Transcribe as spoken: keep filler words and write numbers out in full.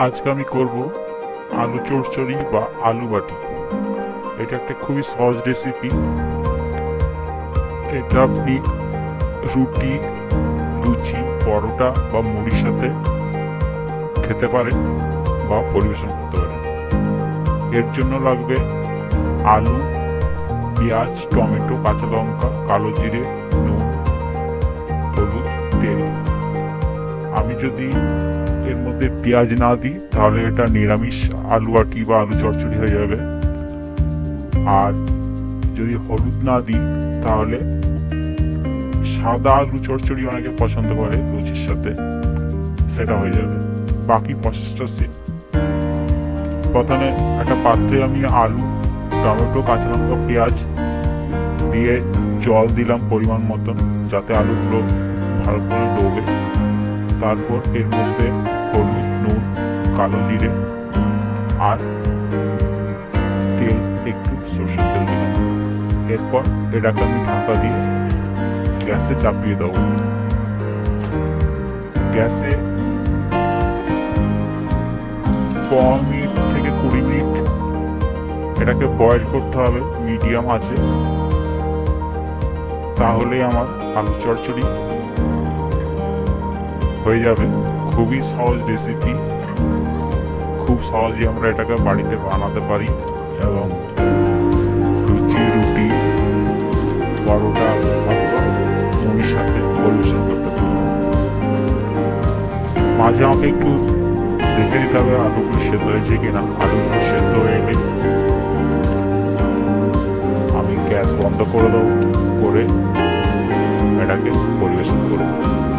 आज के करब आलू चड़चड़ी बा आलू बाटी। ये एक खूब सहज रेसिपि। ये अपनी रुटी लुचि परोटा बा मुड़िर साथे खेते पारेन बा परिवेशन करते पारेन। एर जोन्नो लागबे आलू पेंयाज टमेटो काँचा लंका कालो जिरे नुन हलुद तेल। आमी जदि एर मध्य प्याज ना दी ताहले एटा निरामिष आलू बाटी बा आलू चड़चड़ी हो जाबे। आर जदि हलुद ना दी ताहले सादा आलू चड़चड़ी अनेके पसंद करे लुचिर साथे सेटा हो जाबे। बाकी प्रसेसटा सेम। प्रथमे एकटा पात्रे आमी आलू टमेटो काँचा लंका पेंयाज दिए जल दिलाम परिमाण मतो जाते आलूगुलो भालो करे डोबे। तारपर एर मध्य हलुद नून कालो जिरे और तेल एकटू सर्षे तेल दिलाम। एरपर एटाके आमि ढाका दिए गैसे चापिए देब। गैसे पंद्रह मिनट थेके बीस मिनट एटाके बयल करते हबे मीडियाम आँचे। ताहलेई आमार आलू चड़चड़ी हो जाए। खूब ही सहज रेसिपि। खूब सहजे हम एटाके बाड़ीते बनाते पारी एवं लुचि रुटी परोटा मुड़िर साथे परिवेशन करते पारी। माझे आमाके एकटू देखे निते हबे आलूगुलो सेদ্ধ হয়েছে কিনা। आलूगुलो সেদ্ধ হয়ে গেলে আমি গ্যাস বন্ধ করে দেব, করে এটাকে পরিবেশন করব।